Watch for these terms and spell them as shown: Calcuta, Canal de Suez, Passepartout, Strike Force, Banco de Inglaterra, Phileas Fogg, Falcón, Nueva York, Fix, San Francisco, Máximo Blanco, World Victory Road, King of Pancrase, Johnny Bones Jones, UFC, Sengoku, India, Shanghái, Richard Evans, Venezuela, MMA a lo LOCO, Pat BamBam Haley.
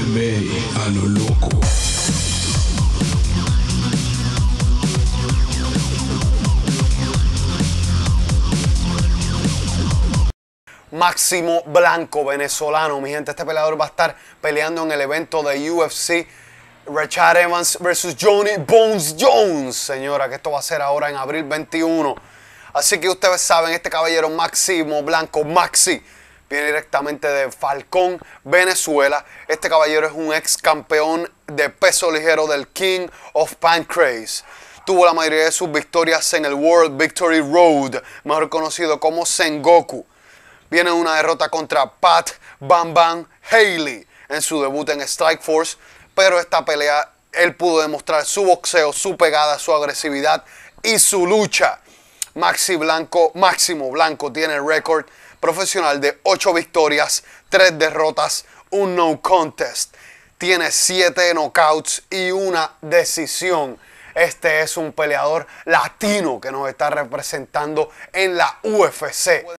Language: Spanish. MMA a lo loco. Máximo Blanco, venezolano, mi gente, este peleador va a estar peleando en el evento de UFC Richard Evans versus Johnny Bones Jones, señora, que esto va a ser ahora en abril 21. Así que ustedes saben, este caballero Máximo Blanco, Maxi, viene directamente de Falcón, Venezuela. Este caballero es un ex campeón de peso ligero del King of Pancrase. Tuvo la mayoría de sus victorias en el World Victory Road, mejor conocido como Sengoku. Viene una derrota contra Pat BamBam Haley en su debut en Strike Force, pero esta pelea él pudo demostrar su boxeo, su pegada, su agresividad y su lucha. Máximo Blanco tiene récord profesional de 8 victorias, 3 derrotas, un no contest. Tiene 7 knockouts y una decisión. Este es un peleador latino que nos está representando en la UFC.